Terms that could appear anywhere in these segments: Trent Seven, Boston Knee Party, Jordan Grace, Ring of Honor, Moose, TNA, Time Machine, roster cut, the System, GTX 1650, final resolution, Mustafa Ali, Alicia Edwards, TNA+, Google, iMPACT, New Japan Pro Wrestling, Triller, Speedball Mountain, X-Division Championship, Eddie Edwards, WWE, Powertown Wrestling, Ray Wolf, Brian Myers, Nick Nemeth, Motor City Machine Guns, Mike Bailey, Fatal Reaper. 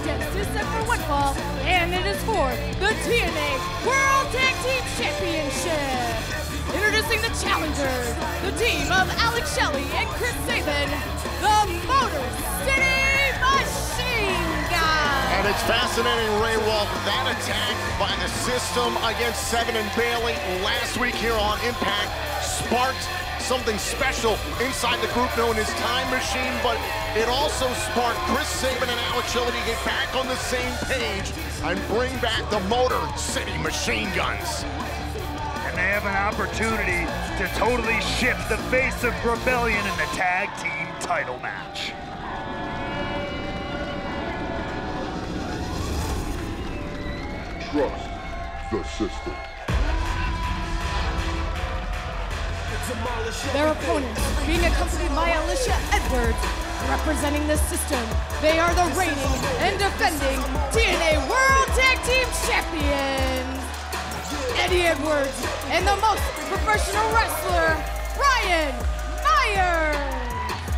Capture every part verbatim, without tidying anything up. contest is set for one fall, and it is for the T N A World Tag Team Championship. Introducing the challengers, the team of Alex Shelley and Chris Sabin, the Motor City Machine Guns. And it's fascinating, Ray Wolf, that attack by the System against Sabin and Bailey last week here on iMPACT sparked something special inside the group known as Time Machine, but it also sparked Chris Sabin and Alex Shelley to get back on the same page and bring back the Motor City Machine Guns. And they have an opportunity to totally shift the face of Rebellion in the tag team title match. Trust the system. Their opponents, being accompanied by Alicia Edwards, representing the System, they are the reigning and defending T N A World Tag Team Champions, Eddie Edwards, and the most professional wrestler, Brian Myers.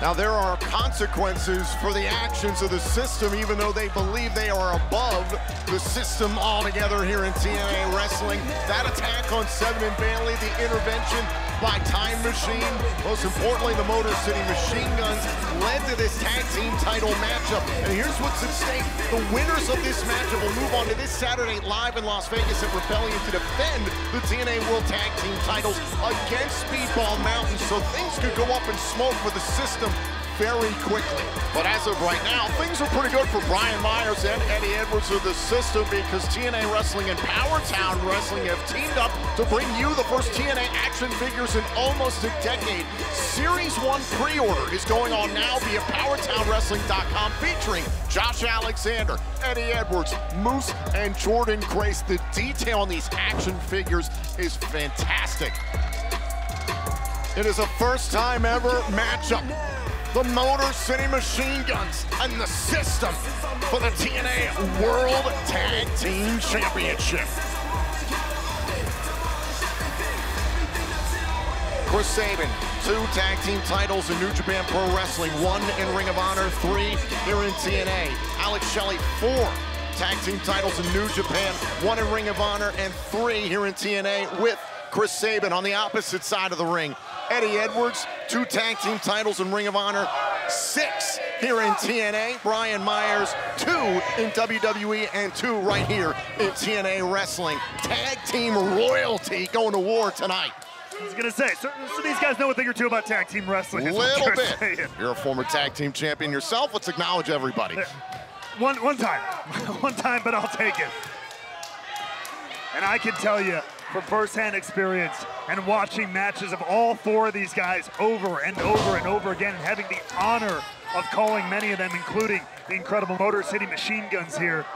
Now there are consequences for the actions of the System, even though they believe they are above the System altogether here in T N A Wrestling. That attack on Sabin and Bailey, the intervention by Time Machine, most importantly the Motor City Machine Guns, led to this tag team title matchup. And here's what's at stake. The winners of this matchup will move on to this Saturday live in Las Vegas at Rebellion to defend the T N A World Tag Team titles against Speedball Mountain, so things could go up in smoke for the System very quickly. But as of right now, things are pretty good for Brian Myers and Eddie Edwards of the System, because T N A Wrestling and Powertown Wrestling have teamed up to bring you the first T N A action figures in almost a decade. Series one pre-order is going on now via Powertown Wrestling dot com, featuring Josh Alexander, Eddie Edwards, Moose, and Jordan Grace. The detail on these action figures is fantastic. It is a first time ever matchup. The Motor City Machine Guns and the System for the T N A World Tag Team Championship. Chris Sabin, two tag team titles in New Japan Pro Wrestling, one in Ring of Honor, three here in T N A. Alex Shelley, four tag team titles in New Japan, one in Ring of Honor, and three here in T N A, with Chris Sabin on the opposite side of the ring. Eddie Edwards, two tag team titles in Ring of Honor, six here in T N A. Brian Myers, two in W W E, and two right here in T N A Wrestling. Tag team royalty going to war tonight. I was gonna say, so, so these guys know a thing or two about tag team wrestling. Little bit. Saying. You're a former tag team champion yourself. Let's acknowledge everybody. One, one time, one time, but I'll take it. And I can tell you, from first-hand experience and watching matches of all four of these guys over and over and over again, and having the honor of calling many of them, including the incredible Motor City Machine Guns here,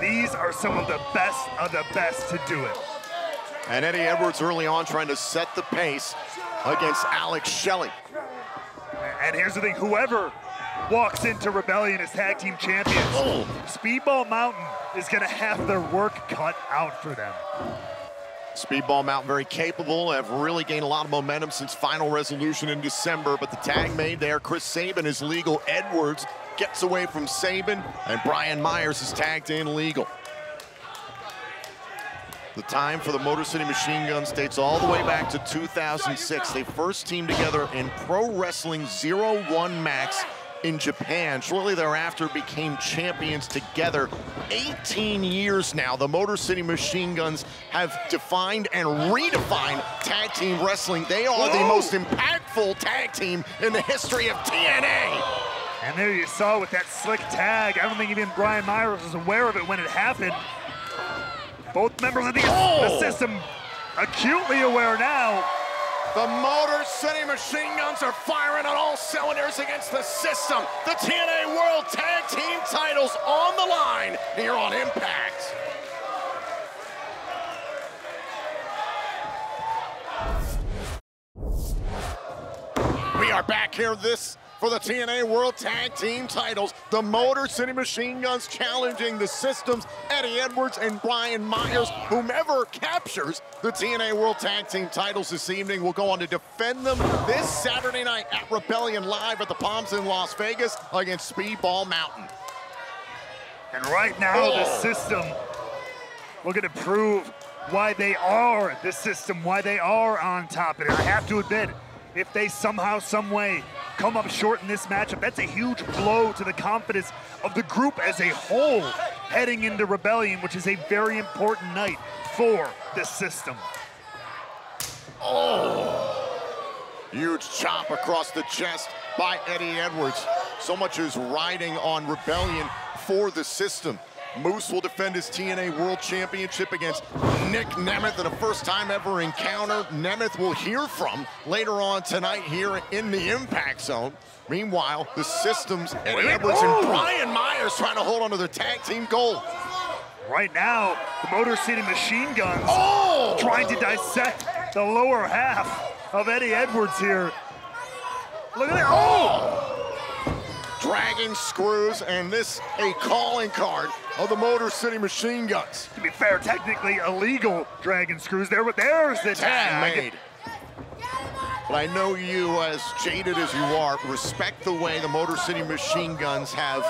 these are some of the best of the best to do it. And Eddie Edwards early on trying to set the pace against Alex Shelley. And here's the thing, whoever walks into Rebellion as tag team champions, oh, Speedball Mountain is gonna have their work cut out for them. Speedball Mountain, very capable, have really gained a lot of momentum since Final Resolution in December, but the tag made there. Chris Sabin is legal. Edwards gets away from Sabin, and Brian Myers is tagged in legal. The time for the Motor City Machine Guns dates all the way back to two thousand six. They first teamed together in Pro Wrestling Zero One Max in Japan. Shortly thereafter became champions together. eighteen years now, the Motor City Machine Guns have defined and redefined tag team wrestling. They are Whoa. the most impactful tag team in the history of T N A. And there you saw with that slick tag. I don't think even Brian Myers was aware of it when it happened. Both members of the, oh. the System acutely aware now. The Motor City Machine Guns are firing on all cylinders against the System. The T N A World Tag Team titles on the line here on iMPACT. We are back here this for the T N A World Tag Team titles. The Motor City Machine Guns challenging the System's Eddie Edwards and Brian Myers. Whomever captures the T N A World Tag Team titles this evening will go on to defend them this Saturday night at Rebellion live at the Palms in Las Vegas against Speedball Mountain. And right now, oh. the System, we're gonna prove why they are the System, why they are on top. And I have to admit, if they somehow, some way come up short in this matchup, that's a huge blow to the confidence of the group as a whole heading into Rebellion, which is a very important night for the System. Oh, huge chop across the chest by Eddie Edwards. So much is riding on Rebellion for the System. Moose will defend his T N A World Championship against Nick Nemeth in a first-time ever encounter. Nemeth will hear from later on tonight here in the Impact Zone. Meanwhile, the System's Eddie Edwards oh. and Brian Myers trying to hold on to their tag team gold. Right now, the Motor City Machine Guns oh. trying to dissect the lower half of Eddie Edwards here. Look at that. Oh! Dragging screws, and this a calling card of the Motor City Machine Guns. To be fair, technically illegal dragging screws. There, there's the tag. tag made. But I know you, as jaded as you are, respect the way the Motor City Machine Guns have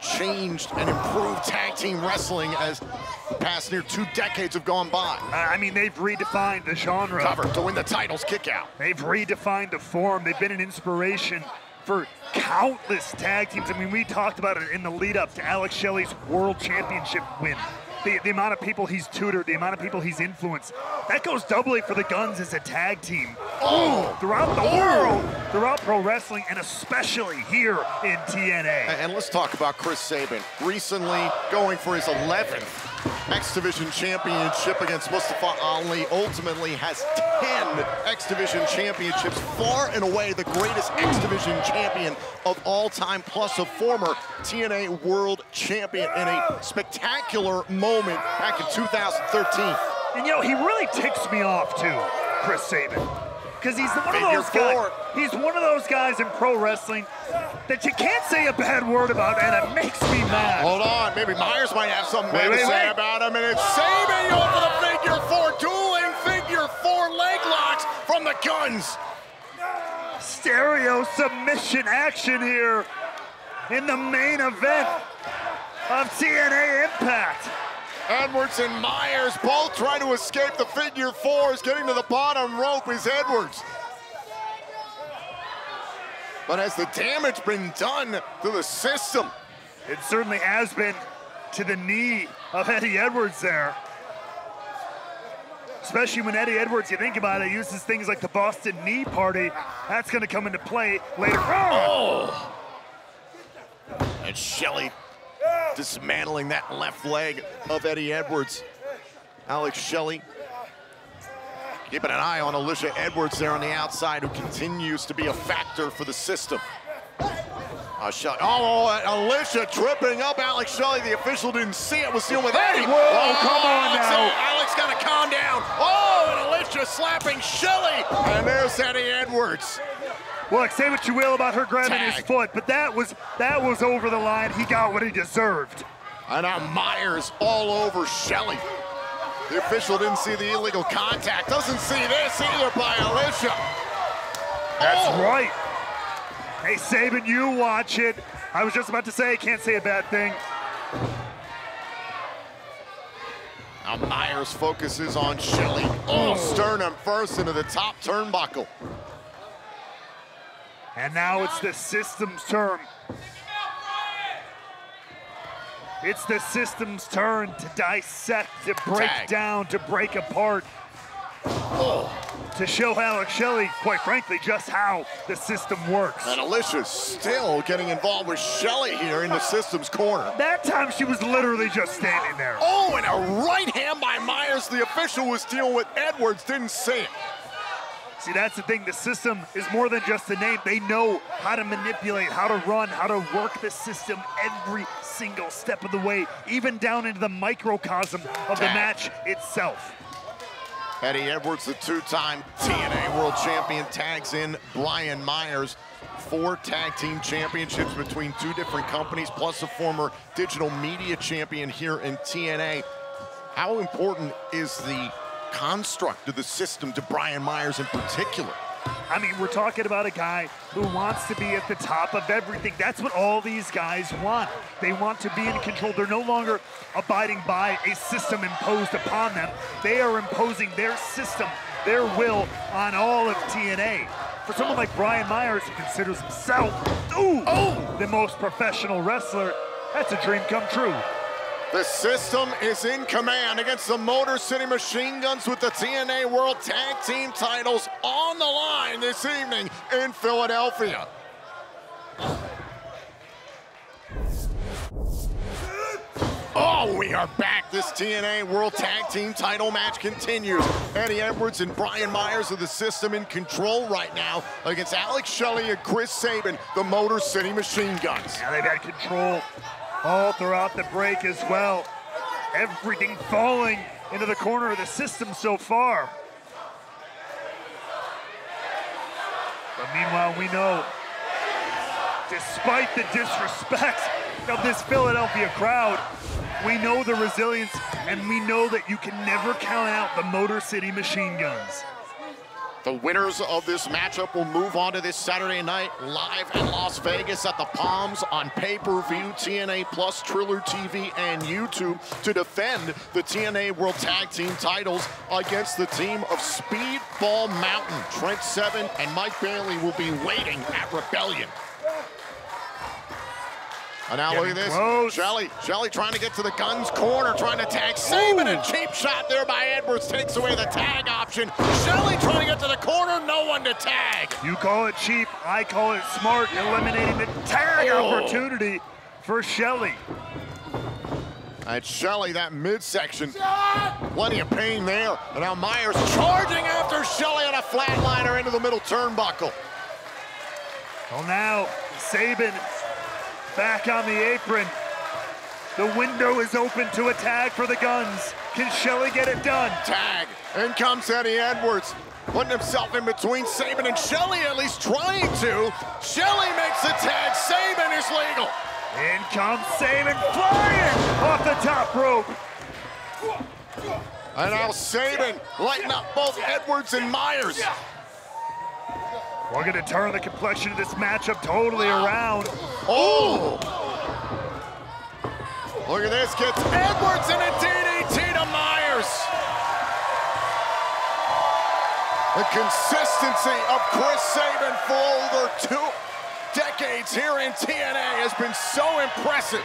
changed and improved tag team wrestling as the past near two decades have gone by. Uh, I mean, they've redefined the genre. Cover to win the titles, kick out. They've redefined the form. They've been an inspiration for countless tag teams. I mean, we talked about it in the lead up to Alex Shelley's World Championship win. The, the amount of people he's tutored, the amount of people he's influenced. That goes doubly for the Guns as a tag team. Oh! Throughout the oh. world, throughout pro wrestling, and especially here in T N A. And let's talk about Chris Sabin. Recently going for his eleventh X-Division Championship against Mustafa Ali. Ultimately has ten X-Division Championships. Far and away the greatest X-Division champion of all time, plus a former T N A World Champion in a spectacular moment back in two thousand thirteen. And you know, he really ticks me off too, Chris Sabin. Because he's one of those guys, he's one of those guys in pro wrestling that you can't say a bad word about, and it makes me mad. Hold on, maybe Myers might have something wait, bad wait, to wait. say about him, and it's Sabin over the figure four, dueling figure four leg locks from the Guns. Stereo submission action here in the main event of T N A Impact. Edwards and Myers both trying to escape the figure fours. Getting to the bottom rope is Edwards. But has the damage been done to the System? It certainly has been to the knee of Eddie Edwards there. Especially when Eddie Edwards, you think about it, uses things like the Boston Knee Party. That's gonna come into play later on. Oh. And Shelley dismantling that left leg of Eddie Edwards. Alex Shelley keeping an eye on Alicia Edwards there on the outside, who continues to be a factor for the System. Uh, Shelley. Oh, oh, Alicia tripping up Alex Shelley. The official didn't see it. Was dealing with Eddie. Whoa, oh, come on Alex now. Alex got to calm down. Oh, and Alicia slapping Shelley. And there's Eddie Edwards. Look, say what you will about her grabbing Tag. his foot, but that was that was over the line. He got what he deserved. And now Myers all over Shelley. The official didn't see the illegal contact. Doesn't see this either by Alicia. That's oh. right. Hey, Sabin, you watch it. I was just about to say, can't say a bad thing. Now Myers focuses on Shelley. Oh, sternum first into the top turnbuckle. And now it's the System's turn. It's the System's turn to dissect, to break Tag. down, to break apart. Oh. To show Alex Shelley, quite frankly, just how the System works. And Alicia's still getting involved with Shelley here in the System's corner. That time she was literally just standing there. Oh, and a right hand by Myers. The official was dealing with Edwards, didn't see it. See, that's the thing. The System is more than just the name. They know how to manipulate, how to run, how to work the System every single step of the way, even down into the microcosm of the match itself. Eddie Edwards, the two-time T N A World Champion, tags in Brian Myers. Four tag team championships between two different companies, plus a former digital media champion here in T N A. How important is the construct of the System to Brian Myers in particular? I mean, we're talking about a guy who wants to be at the top of everything. That's what all these guys want. They want to be in control. They're no longer abiding by a system imposed upon them. They are imposing their system, their will on all of T N A. For someone like Brian Myers, who considers himself ooh, oh. the most professional wrestler, that's a dream come true. The system is in command against the Motor City Machine Guns with the T N A World Tag Team titles on the line this evening in Philadelphia. Oh, we are back. This T N A World Tag Team title match continues. Eddie Edwards and Brian Myers of the System in control right now against Alex Shelley and Chris Sabin, the Motor City Machine Guns. Yeah, they've had control all throughout the break as well. Everything falling into the corner of the System so far. But meanwhile, we know, despite the disrespect of this Philadelphia crowd, we know the resilience, and we know that you can never count out the Motor City Machine Guns. The winners of this matchup will move on to this Saturday night live in Las Vegas at the Palms on pay-per-view, T N A plus, Triller T V, and YouTube to defend the T N A World Tag Team titles against the team of Speedball Mountain. Trent Seven and Mike Bailey will be waiting at Rebellion. And now Getting look at this, close. Shelley, Shelley trying to get to the guns corner, trying to tag Sabin, and cheap shot there by Edwards takes away the tag option. Shelley trying to get to the corner, no one to tag. You call it cheap, I call it smart, eliminating the tag oh. opportunity for Shelley. At Shelley, that midsection, plenty of pain there. And now Myers charging after Shelley on a flatliner into the middle turnbuckle. Well now, Sabin back on the apron. The window is open to a tag for the guns. Can Shelley get it done? Tag. In comes Eddie Edwards, putting himself in between Sabin and Shelley, at least trying to. Shelley makes the tag. Sabin is legal. In comes Sabin, flying off the top rope. And now Sabin lighting up both Edwards and Myers. We're gonna turn the complexion of this matchup totally around. Oh! Look at this, gets Edwards and a D D T to Myers. The consistency of Chris Sabin for over two decades here in T N A has been so impressive.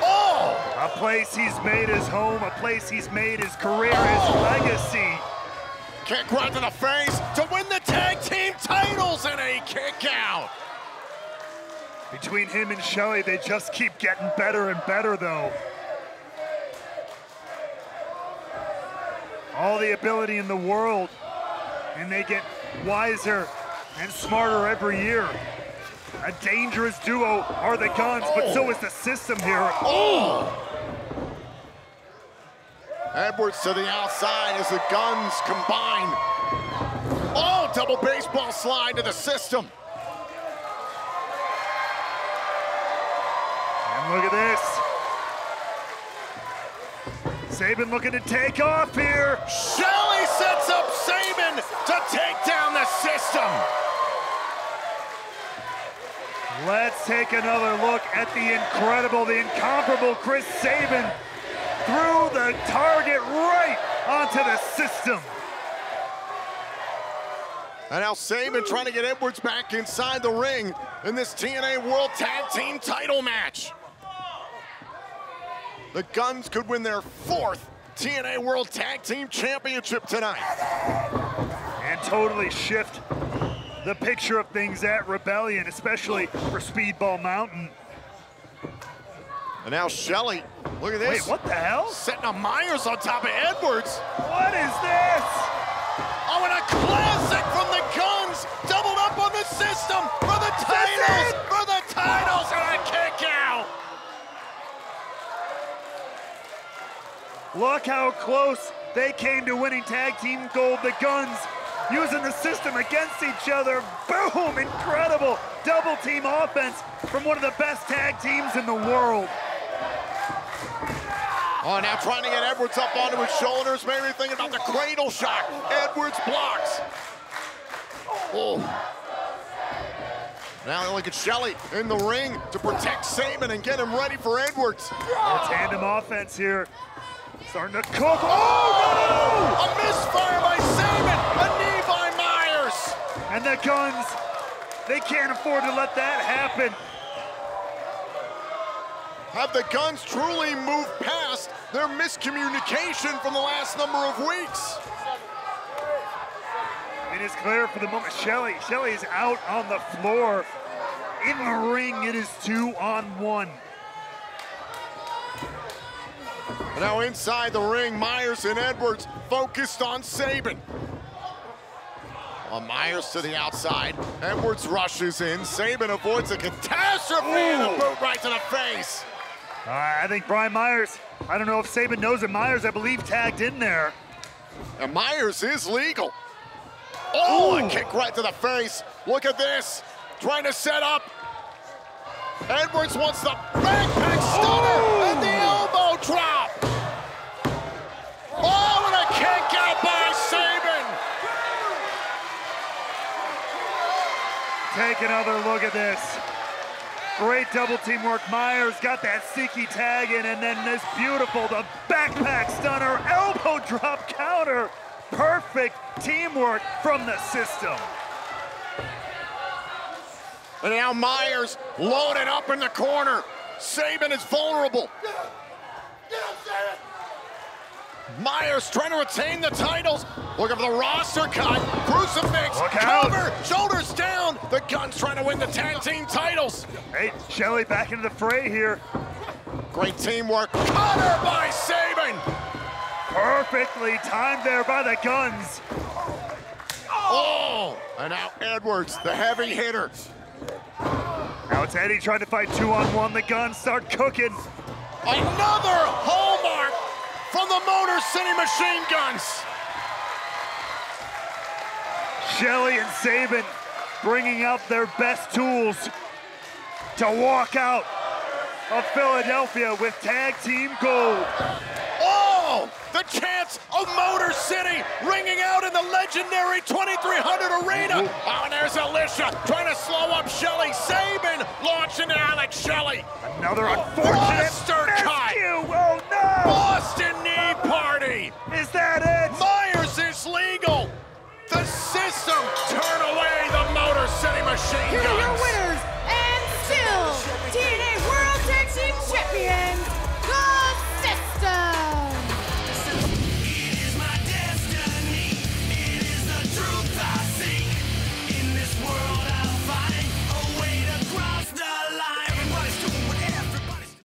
Oh! A place he's made his home, a place he's made his career, oh. his legacy. Kick right to the face to win the tag team titles and a kick out. Between him and Shelley, they just keep getting better and better though. All the ability in the world, and they get wiser and smarter every year. A dangerous duo are the guns, oh. but so is the system here. Oh. Edwards to the outside as the guns combine. Oh, double baseball slide to the system. And look at this. Sabin looking to take off here. Shelley sets up Sabin to take down the system. Let's take another look at the incredible, the incomparable Chris Sabin. Through the target right onto the system. And now Sabin trying to get Edwards back inside the ring in this T N A World Tag Team title match. The Guns could win their fourth T N A World Tag Team Championship tonight. And totally shift the picture of things at Rebellion, especially for Speedball Mountain. And now Shelley, look at this. Wait, what the hell? Setting up Myers on top of Edwards. What is this? Oh, and a classic from the Guns. Doubled up on the system for the titles, for the titles, and a kick out. Look how close they came to winning tag team gold. The Guns using the system against each other. Boom, incredible double team offense from one of the best tag teams in the world. Oh, now trying to get Edwards up onto his shoulders, maybe thinking about the cradle shock. Edwards blocks. Oh. Now look at Shelley in the ring to protect Sabin and get him ready for Edwards. Oh, tandem offense here. Starting to cook. Oh, no! A misfire by Sabin, a knee by Myers. And the Guns, they can't afford to let that happen. Have the Guns truly moved past their miscommunication from the last number of weeks? It is clear for the moment. Shelley, Shelley is out on the floor. In the ring, it is two on one. And now inside the ring, Myers and Edwards focused on Sabin. Well, Myers to the outside. Edwards rushes in. Sabin avoids a catastrophe. Ooh. And a boot right to the face. Uh, I think Brian Myers, I don't know if Sabin knows it. Myers, I believe, tagged in there. And Myers is legal. Oh, ooh, a kick right to the face. Look at this. Trying to set up. Edwards wants the backpack stunner and the elbow drop. Oh, and a kick out by Sabin. Take another look at this. Great double teamwork. Myers got that Siki tag in, and then this beautiful, the backpack stunner, elbow drop counter. Perfect teamwork from the System. And now Myers loaded up in the corner. Sabin is vulnerable. Get him. Get him, Sabin. Myers trying to retain the titles. Looking for the roster cut. Crucifix. Look out. Cover. Shoulders down. The Guns trying to win the tag team titles. Hey, Shelley back into the fray here. Great teamwork. Cutter by Sabin. Perfectly timed there by the Guns. Oh! And now Edwards, the heavy hitter. Now it's Eddie trying to fight two on one. The Guns start cooking. Another hallmark from the Motor City Machine Guns. Shelley and Sabin bringing out their best tools to walk out of Philadelphia with tag team gold. Oh, the chants of Motor City ringing out in the legendary twenty-three hundred Arena. Oh, and there's Alicia trying to slow up Shelley. Sabin launching to Alex Shelley. Another unfortunate...